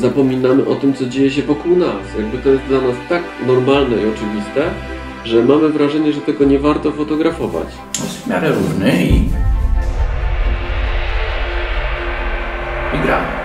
zapominamy o tym, co dzieje się wokół nas. Jakby to jest dla nas tak normalne i oczywiste, że mamy wrażenie, że tego nie warto fotografować. Jest w miarę równy i gramy.